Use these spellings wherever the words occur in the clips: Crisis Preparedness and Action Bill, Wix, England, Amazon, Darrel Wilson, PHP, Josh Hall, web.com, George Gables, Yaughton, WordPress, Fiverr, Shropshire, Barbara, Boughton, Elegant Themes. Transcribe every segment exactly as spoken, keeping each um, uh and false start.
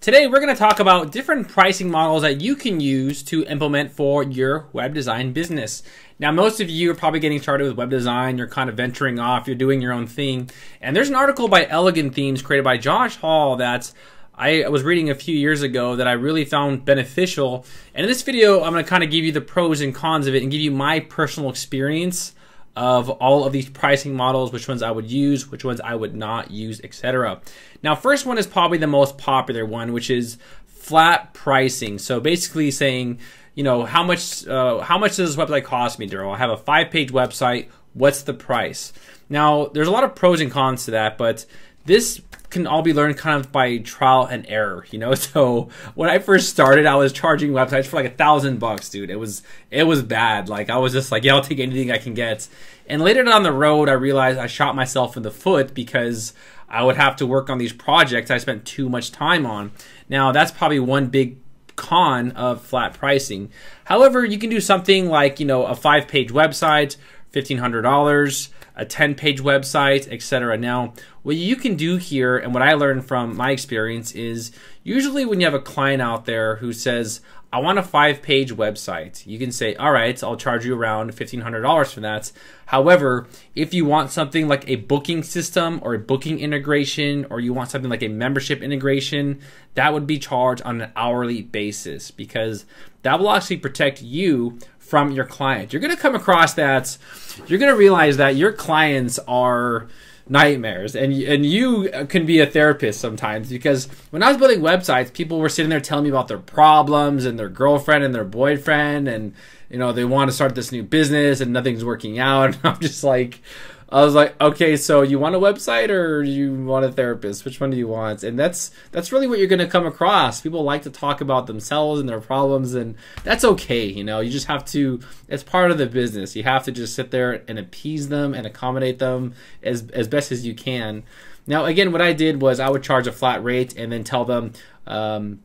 Today, we're going to talk about different pricing models that you can use to implement for your web design business. Now, most of you are probably getting started with web design. You're kind of venturing off. You're doing your own thing. And there's an article by Elegant Themes created by Josh Hall that's I was reading a few years ago that I really found beneficial. And in this video, I'm going to kind of give you the pros and cons of it and give you my personal experience of all of these pricing models, which ones I would use, which ones I would not use, et cetera. Now, first one is probably the most popular one, which is flat pricing. So basically saying, you know, how much uh, how much does this website cost me, Darrel? I have a five-page website. What's the price? Now, there's a lot of pros and cons to that, but this can all be learned kind of by trial and error, you know. So when I first started, I was charging websites for like a thousand bucks, dude. It was it was bad. Like I was just like, yeah, I'll take anything I can get. And later down the road, I realized I shot myself in the foot because I would have to work on these projects I spent too much time on. Now that's probably one big con of flat pricing. However, you can do something like, you know, a five-page website, fifteen hundred dollars, a ten-page website, et cetera. Now, what you can do here, and what I learned from my experience, is usually when you have a client out there who says, I want a five-page website, you can say, all right, I'll charge you around fifteen hundred dollars for that. However, if you want something like a booking system or a booking integration, or you want something like a membership integration, that would be charged on an hourly basis, because that will actually protect you from your client. You're gonna come across that, you're gonna realize that your clients are nightmares, and and you can be a therapist sometimes, because when I was building websites, people were sitting there telling me about their problems and their girlfriend and their boyfriend, and you know, they want to start this new business and nothing's working out, and I'm just like, I was like, okay, so you want a website or you want a therapist? Which one do you want? And that's that's really what you're gonna come across. People like to talk about themselves and their problems, and that's okay, you know. You just have to, it's part of the business. You have to just sit there and appease them and accommodate them as as best as you can. Now, again, what I did was I would charge a flat rate and then tell them, um,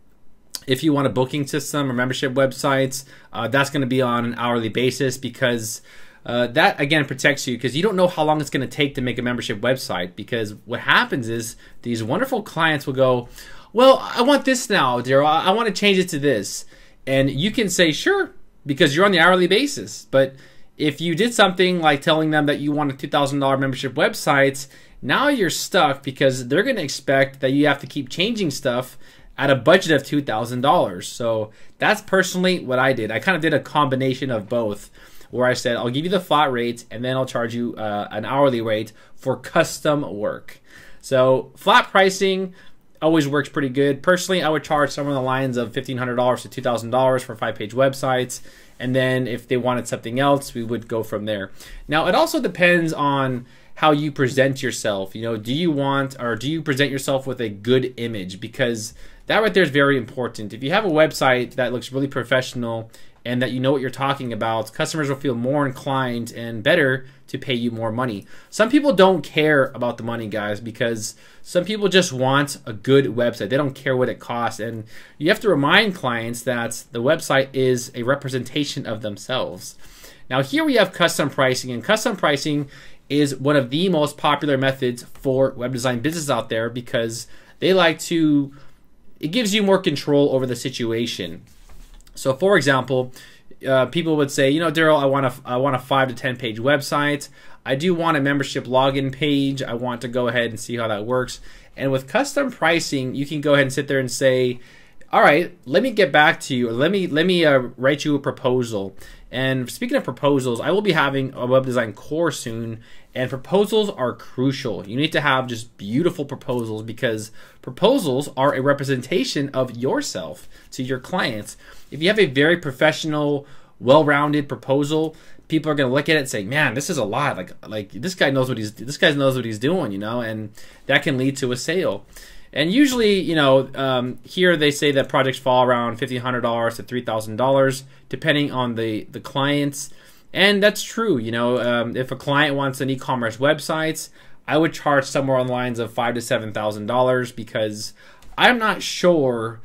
if you want a booking system or membership websites, uh, that's gonna be on an hourly basis, because Uh, that, again, protects you, because you don't know how long it's going to take to make a membership website. Because what happens is these wonderful clients will go, well, I want this now, Darrel. I, I want to change it to this. And you can say, sure, because you're on the hourly basis. But if you did something like telling them that you want a two thousand dollar membership website, now you're stuck, because they're going to expect that you have to keep changing stuff at a budget of two thousand dollars. So that's personally what I did. I kind of did a combination of both, where I said, I'll give you the flat rate and then I'll charge you uh, an hourly rate for custom work. So flat pricing always works pretty good. Personally, I would charge somewhere on the lines of fifteen hundred dollars to two thousand dollars for five-page websites. And then if they wanted something else, we would go from there. Now, it also depends on how you present yourself. You know, do you want, or do you present yourself with a good image? Because that right there is very important. If you have a website that looks really professional and that you know what you're talking about, customers will feel more inclined and better to pay you more money. Some people don't care about the money, guys, because some people just want a good website. They don't care what it costs. And you have to remind clients that the website is a representation of themselves. Now, here we have custom pricing, and custom pricing is one of the most popular methods for web design businesses out there, because they like to, it gives you more control over the situation. So, for example, uh, people would say, you know, Darrel, I want a, I want a five to ten page website. I do want a membership login page. I want to go ahead and see how that works. And with custom pricing, you can go ahead and sit there and say, all right, let me get back to you. Let me let me uh, write you a proposal. And speaking of proposals, I will be having a web design course soon, and proposals are crucial. You need to have just beautiful proposals, because proposals are a representation of yourself to your clients. If you have a very professional, well-rounded proposal, people are going to look at it and say, man, this is a lot. Like like this guy knows what he's this guy knows what he's doing, you know, and that can lead to a sale. And usually, you know, um, here they say that projects fall around fifteen hundred dollars to three thousand dollars, depending on the, the clients. And that's true, you know. Um, if a client wants an e-commerce website, I would charge somewhere on the lines of five to seven thousand dollars, because I'm not sure,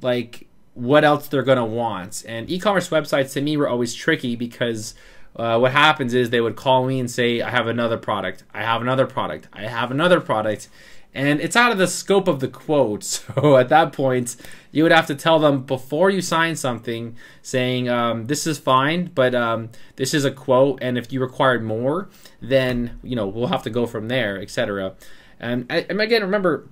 like, what else they're going to want. And e-commerce websites, to me, were always tricky, because Uh, what happens is they would call me and say, I have another product, I have another product, I have another product. and it's out of the scope of the quote. So at that point, you would have to tell them before you sign something saying, um, this is fine, but um, this is a quote, and if you require more, then you know we'll have to go from there, et cetera. And, and again, remember,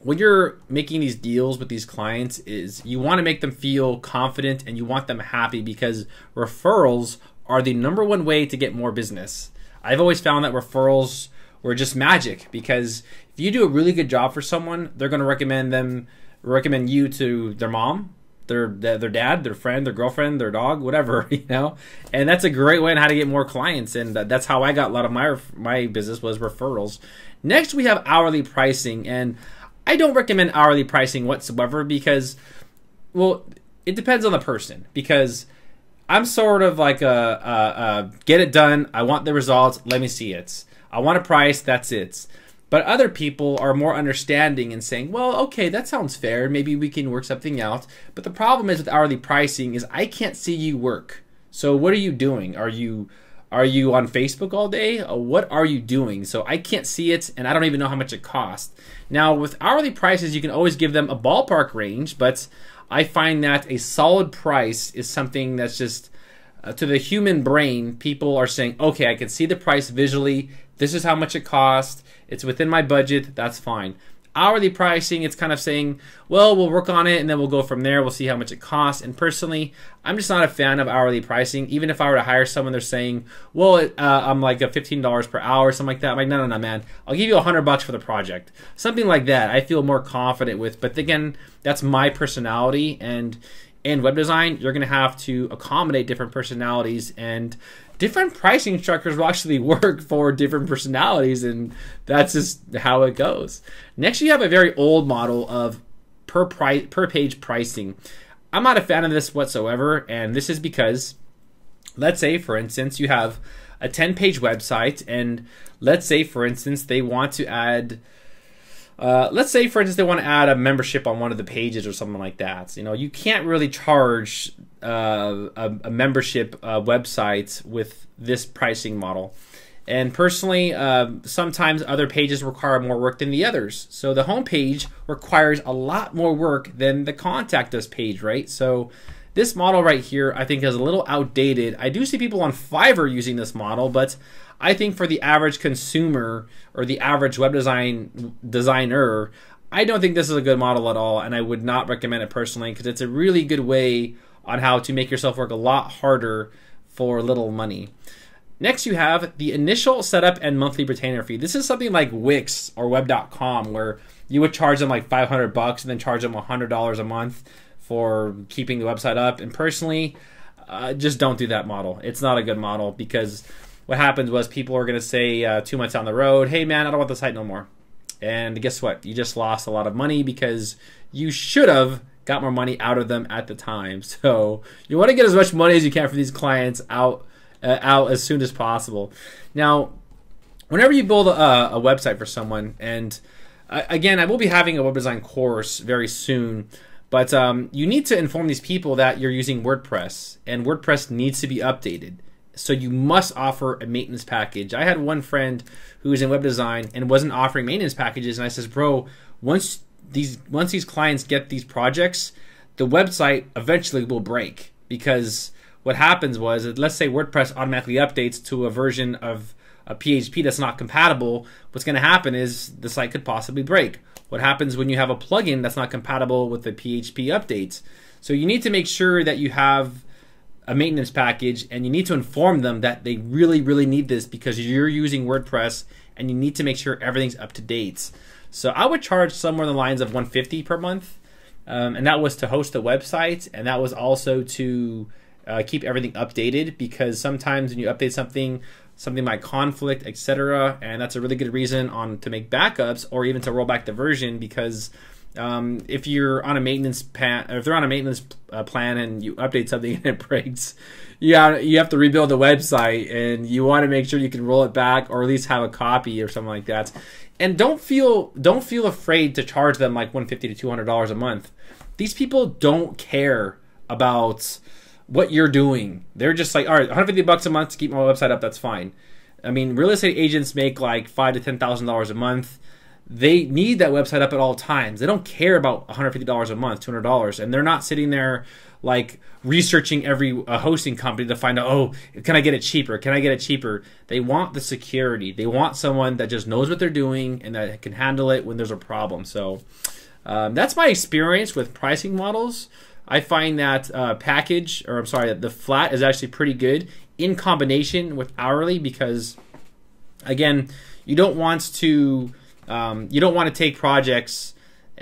when you're making these deals with these clients, is you want to make them feel confident and you want them happy, because referrals are the number one way to get more business. I've always found that referrals were just magic, because if you do a really good job for someone, they're going to recommend them, recommend you to their mom, their their dad, their friend, their girlfriend, their dog, whatever, you know. And that's a great way on how to get more clients, and that's how I got a lot of my my business, was referrals. Next, we have hourly pricing, and I don't recommend hourly pricing whatsoever, because, well, it depends on the person, because I'm sort of like a, a, a get it done, I want the results, let me see it. I want a price, that's it. But other people are more understanding and saying, well, okay, that sounds fair, maybe we can work something out. But the problem is with hourly pricing is I can't see you work. So what are you doing? Are you... Are you on Facebook all day? What are you doing? So I can't see it, and I don't even know how much it costs. Now, with hourly prices, you can always give them a ballpark range, but I find that a solid price is something that's just, uh, to the human brain, people are saying, okay, I can see the price visually. This is how much it costs. It's within my budget. That's fine. Hourly pricing, it's kind of saying, well, we'll work on it and then we'll go from there, we'll see how much it costs. And personally, I'm just not a fan of hourly pricing. Even if I were to hire someone, they're saying, well, uh, I'm like a fifteen dollars per hour or something like that. I'm like, no, no, no, man, I'll give you a hundred bucks for the project. Something like that I feel more confident with. But again, that's my personality, and in web design, you're going to have to accommodate different personalities, and different pricing structures will actually work for different personalities, and that's just how it goes. Next, you have a very old model of per price, per page pricing. I'm not a fan of this whatsoever, and this is because, let's say, for instance, you have a ten page website, and let's say, for instance, they want to add... Uh, let's say, for instance, they want to add a membership on one of the pages or something like that. You know, you can't really charge uh, a, a membership uh, website with this pricing model. And personally, uh, sometimes other pages require more work than the others. So the homepage requires a lot more work than the contact us page, right? So this model right here, I think, is a little outdated. I do see people on Fiverr using this model, but I think for the average consumer or the average web design designer, I don't think this is a good model at all, and I would not recommend it personally, because it's a really good way on how to make yourself work a lot harder for little money. Next, you have the initial setup and monthly retainer fee. This is something like Wix or web dot com, where you would charge them like five hundred bucks and then charge them a hundred dollars a month for keeping the website up. And personally, uh, just don't do that model. It's not a good model, because what happens was people are going to say uh, two months down the road, hey man, I don't want the site no more. And guess what? You just lost a lot of money, because you should have got more money out of them at the time. So you want to get as much money as you can for these clients out, uh, out as soon as possible. Now, whenever you build a, a website for someone, and uh, again, I will be having a web design course very soon, but um, you need to inform these people that you're using WordPress, and WordPress needs to be updated. So you must offer a maintenance package. I had one friend who was in web design and wasn't offering maintenance packages, and I says, bro, once these once these clients get these projects, the website eventually will break, because what happens was, let's say WordPress automatically updates to a version of a P H P that's not compatible. What's going to happen is the site could possibly break. What happens when you have a plugin that's not compatible with the P H P updates? So you need to make sure that you have a maintenance package, and you need to inform them that they really, really need this, because you're using WordPress and you need to make sure everything's up to date. So I would charge somewhere in the lines of one hundred fifty dollars per month, um, and that was to host the website, and that was also to uh, keep everything updated, because sometimes when you update something, something might conflict, et cetera, and that's a really good reason on to make backups or even to roll back the version, because Um, if you're on a maintenance plan, if they're on a maintenance uh, plan, and you update something and it breaks, you have, you have to rebuild the website, and you want to make sure you can roll it back, or at least have a copy or something like that. And don't feel don't feel afraid to charge them like one hundred fifty dollars to two hundred dollars a month. These people don't care about what you're doing. They're just like, all right, one hundred fifty bucks a month to keep my website up. That's fine. I mean, real estate agents make like five to ten thousand dollars a month. they need that website up at all times. They don't care about one hundred fifty dollars a month, two hundred dollars, and they're not sitting there like researching every uh, hosting company to find out, oh, can I get it cheaper? Can I get it cheaper? They want the security. They want someone that just knows what they're doing and that can handle it when there's a problem. So um, that's my experience with pricing models. I find that uh, package, or I'm sorry, the flat is actually pretty good in combination with hourly, because again, you don't want to um, you don't want to take projects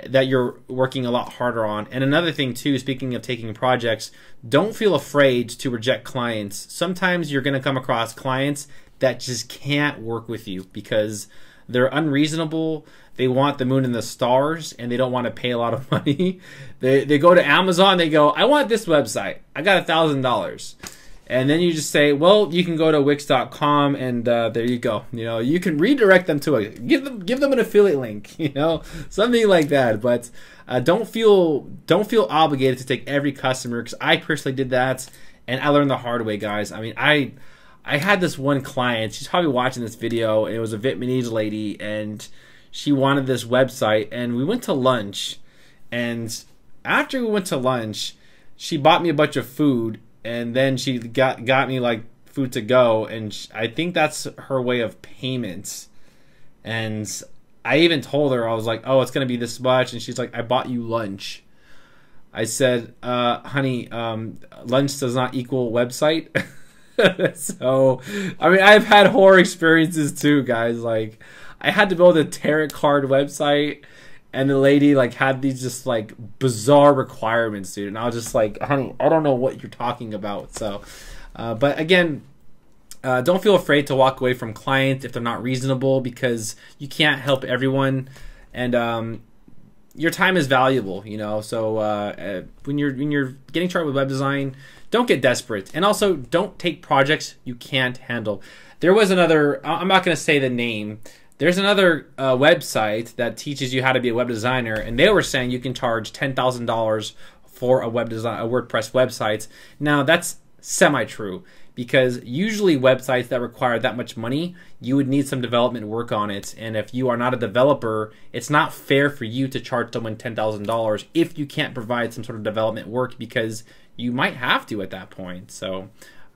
that you're working a lot harder on. And another thing too, speaking of taking projects, don't feel afraid to reject clients. Sometimes you're gonna come across clients that just can't work with you because they're unreasonable, they want the moon and the stars, and they don't wanna pay a lot of money. They, they go to Amazon, they go, I want this website, I got a thousand dollars. And then you just say, well, you can go to Wix dot com, and uh, there you go. You know, you can redirect them to a, give them, give them an affiliate link, you know, something like that. But uh, don't feel, don't feel obligated to take every customer, because I personally did that, and I learned the hard way, guys. I mean, I, I had this one client. She's probably watching this video, and it was a Vietnamese lady, and she wanted this website, and we went to lunch, and after we went to lunch, she bought me a bunch of food. And then she got got me like food to go, and she, I think that's her way of payment. And I even told her, I was like, oh, it's gonna be this much, and she's like, I bought you lunch. I said, uh, honey, um, lunch does not equal website. So, I mean, I've had horror experiences too, guys. Like, I had to build a tarot card website, and the lady like had these just like bizarre requirements, dude. And I was just like, honey, I don't know what you're talking about. So, uh, but again, uh, don't feel afraid to walk away from clients if they're not reasonable, because you can't help everyone, and um, your time is valuable, you know. So uh, when you're when you're getting started with web design, don't get desperate, and also don't take projects you can't handle. There was another. I'm not going to say the name. There's another uh, website that teaches you how to be a web designer, and they were saying you can charge ten thousand dollars for a web design, a WordPress website. Now that's semi-true, because usually websites that require that much money, you would need some development work on it, and if you are not a developer, it's not fair for you to charge someone ten thousand dollars if you can't provide some sort of development work, because you might have to at that point. So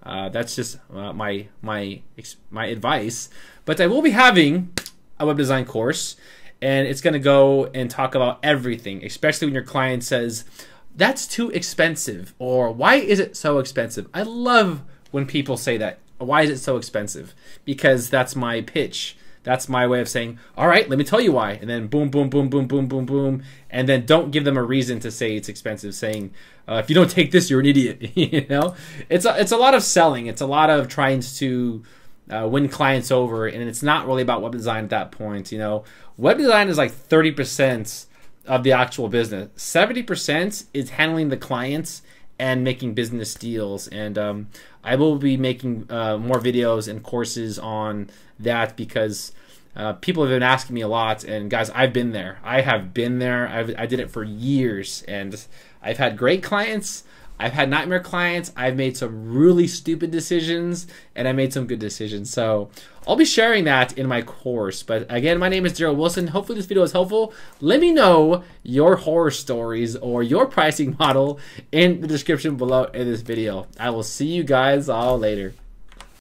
uh, that's just uh, my my my advice. But I will be having a web design course, and it's going to go and talk about everything, especially when your client says that's too expensive, or why is it so expensive? I love when people say that, why is it so expensive? Because that's my pitch. That's my way of saying, all right, let me tell you why. And then boom, boom, boom, boom, boom, boom, boom. And then don't give them a reason to say it's expensive, saying, uh, if you don't take this, you're an idiot. You know, it's a, it's a lot of selling. It's a lot of trying to Uh, win clients over, and it's not really about web design at that point. You know, web design is like thirty percent of the actual business. seventy percent is handling the clients and making business deals. And um, I will be making uh, more videos and courses on that, because uh, people have been asking me a lot. And guys, I've been there. I have been there. I've, I did it for years, and I've had great clients. I've had nightmare clients, I've made some really stupid decisions, and I made some good decisions. So I'll be sharing that in my course. But again, my name is Darrel Wilson. Hopefully this video is helpful. Let me know your horror stories or your pricing model in the description below in this video. I will see you guys all later.